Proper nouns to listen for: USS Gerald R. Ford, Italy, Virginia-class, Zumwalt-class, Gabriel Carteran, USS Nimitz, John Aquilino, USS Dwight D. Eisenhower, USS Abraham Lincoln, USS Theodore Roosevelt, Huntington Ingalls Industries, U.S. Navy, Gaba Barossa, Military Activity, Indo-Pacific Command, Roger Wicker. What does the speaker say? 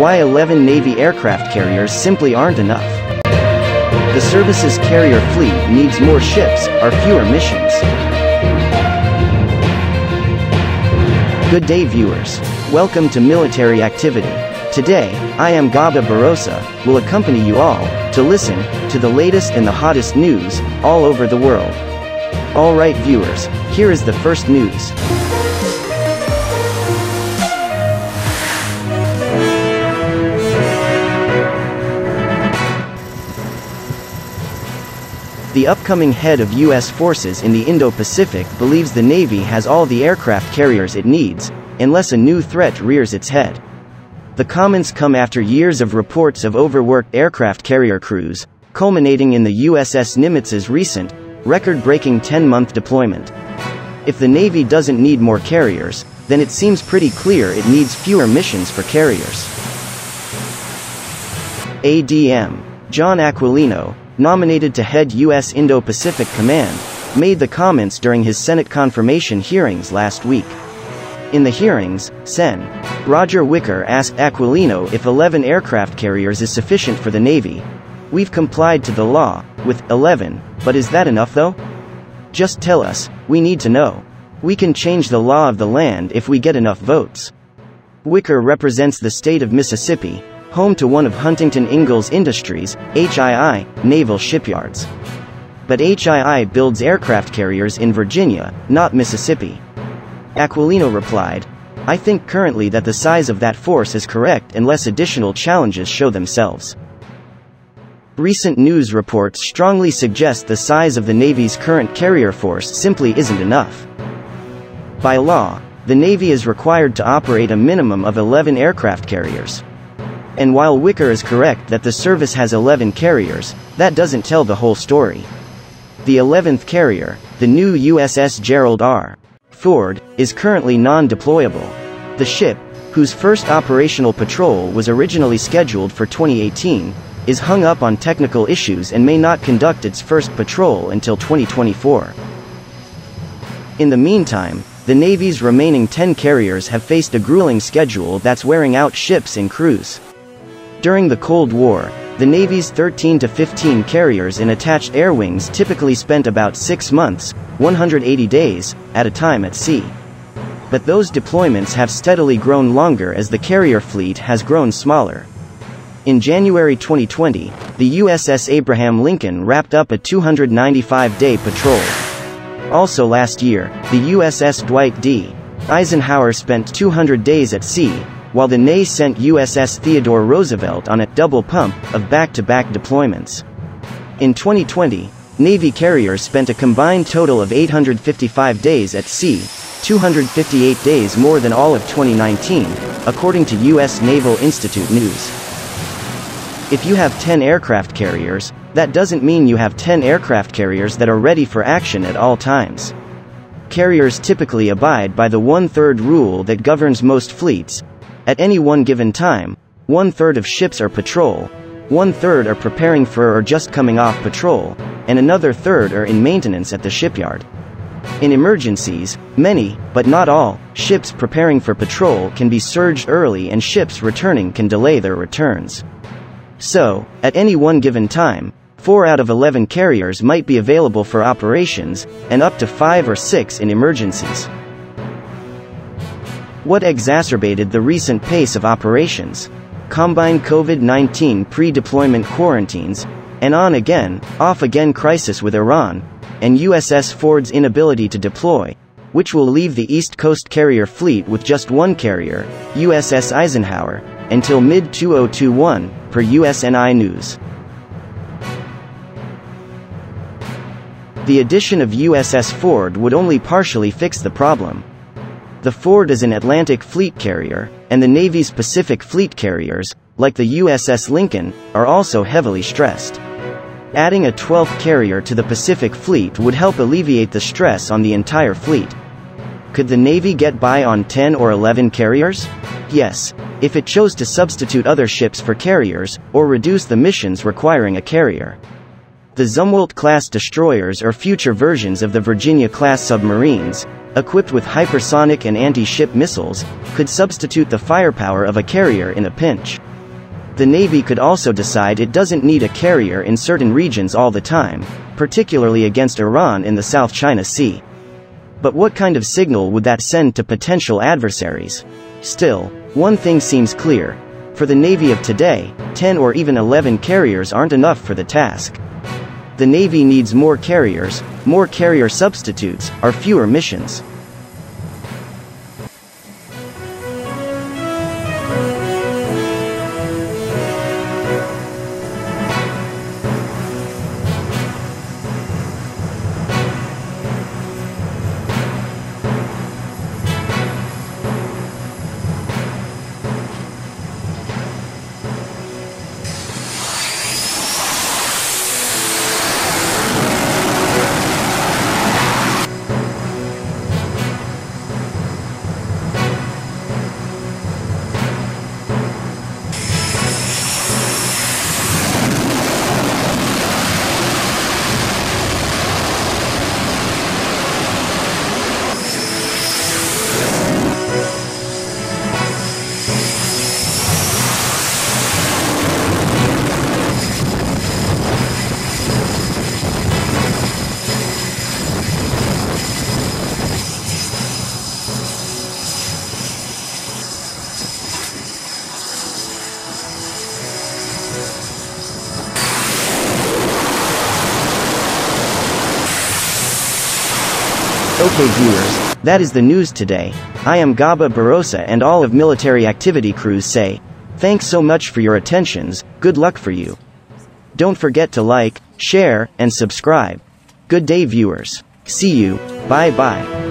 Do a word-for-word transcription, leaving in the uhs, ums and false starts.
why eleven Navy aircraft carriers simply aren't enough. The service's carrier fleet needs more ships, or fewer missions. Good day, viewers. Welcome to Military Activity. Today, I am Gaba Barossa, will accompany you all, to listen, to the latest and the hottest news, all over the world. Alright viewers, here is the first news. The upcoming head of U S forces in the Indo-Pacific believes the Navy has all the aircraft carriers it needs, unless a new threat rears its head. The comments come after years of reports of overworked aircraft carrier crews, culminating in the U S S Nimitz's recent, record-breaking ten-month deployment. If the Navy doesn't need more carriers, then it seems pretty clear it needs fewer missions for carriers. A D M John Aquilino, nominated to head U S Indo-Pacific Command, made the comments during his Senate confirmation hearings last week. In the hearings, Sen. Roger Wicker asked Aquilino if eleven aircraft carriers is sufficient for the Navy. We've complied to the law, with eleven, but is that enough though? Just tell us, we need to know. We can change the law of the land if we get enough votes. Wicker represents the state of Mississippi, home to one of Huntington Ingalls Industries, H I I, naval shipyards. But H I I builds aircraft carriers in Virginia, not Mississippi. Aquilino replied, "I think currently that the size of that force is correct unless additional challenges show themselves." Recent news reports strongly suggest the size of the Navy's current carrier force simply isn't enough. By law, the Navy is required to operate a minimum of eleven aircraft carriers. And while Wicker is correct that the service has eleven carriers, that doesn't tell the whole story. The eleventh carrier, the new U S S Gerald R. Ford, is currently non-deployable. The ship, whose first operational patrol was originally scheduled for twenty eighteen, is hung up on technical issues and may not conduct its first patrol until twenty twenty-four. In the meantime, the Navy's remaining ten carriers have faced a grueling schedule that's wearing out ships and crews. During the Cold War, the Navy's thirteen to fifteen carriers and attached air wings typically spent about six months, one hundred eighty days, at a time at sea. But those deployments have steadily grown longer as the carrier fleet has grown smaller. In January twenty twenty, the U S S Abraham Lincoln wrapped up a two hundred ninety-five day patrol. Also last year, the U S S Dwight D. Eisenhower spent two hundred days at sea, while the N A sent U S S Theodore Roosevelt on a double pump of back-to-back deployments. In twenty twenty, Navy carriers spent a combined total of eight hundred fifty-five days at sea, two hundred fifty-eight days more than all of twenty nineteen, according to U S Naval Institute News. If you have ten aircraft carriers, that doesn't mean you have ten aircraft carriers that are ready for action at all times. Carriers typically abide by the one-third rule that governs most fleets. At any one given time, one-third of ships are patrol, one-third are preparing for or just coming off patrol, and another third are in maintenance at the shipyard. In emergencies, many, but not all, ships preparing for patrol can be surged early and ships returning can delay their returns. So, at any one given time, four out of eleven carriers might be available for operations, and up to five or six in emergencies. What exacerbated the recent pace of operations? Combined COVID nineteen pre-deployment quarantines, an on-again, off-again crisis with Iran, and U S S Ford's inability to deploy, which will leave the East Coast carrier fleet with just one carrier, U S S Eisenhower, until mid twenty twenty-one, per U S N I News. The addition of U S S Ford would only partially fix the problem. The Ford is an Atlantic fleet carrier, and the Navy's Pacific fleet carriers, like the U S S Lincoln, are also heavily stressed. Adding a twelfth carrier to the Pacific fleet would help alleviate the stress on the entire fleet. Could the Navy get by on ten or eleven carriers? Yes, if it chose to substitute other ships for carriers, or reduce the missions requiring a carrier. The Zumwalt-class destroyers are future versions of the Virginia-class submarines, equipped with hypersonic and anti-ship missiles, could substitute the firepower of a carrier in a pinch. The Navy could also decide it doesn't need a carrier in certain regions all the time, particularly against Iran in the South China Sea. But what kind of signal would that send to potential adversaries? Still, one thing seems clear. For the Navy of today, ten or even eleven carriers aren't enough for the task. The Navy needs more carriers, more carrier substitutes, or fewer missions. Okay viewers, that is the news today. I am Gaba Barossa and all of military activity crews say, thanks so much for your attentions, good luck for you. Don't forget to like, share, and subscribe. Good day viewers. See you, bye bye.